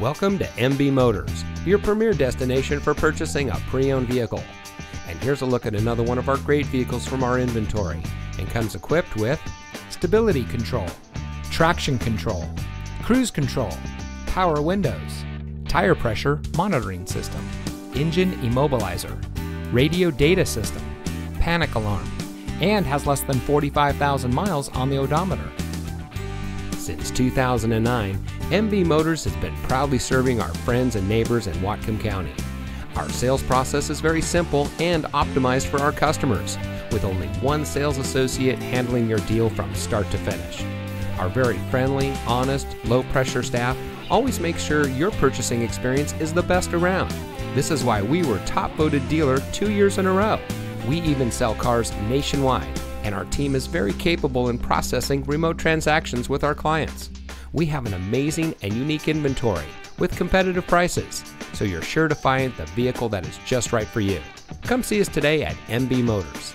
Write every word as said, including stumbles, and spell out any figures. Welcome to M B Motors, your premier destination for purchasing a pre-owned vehicle. And here's a look at another one of our great vehicles from our inventory, and comes equipped with stability control, traction control, cruise control, power windows, tire pressure monitoring system, engine immobilizer, radio data system, panic alarm, and has less than forty-five thousand miles on the odometer. Since two thousand nine, M B Motors has been proudly serving our friends and neighbors in Whatcom County. Our sales process is very simple and optimized for our customers, with only one sales associate handling your deal from start to finish. Our very friendly, honest, low-pressure staff always makes sure your purchasing experience is the best around. This is why we were top-voted dealer two years in a row. We even sell cars nationwide, and our team is very capable in processing remote transactions with our clients. We have an amazing and unique inventory with competitive prices, so you're sure to find the vehicle that is just right for you. Come see us today at M B Motors.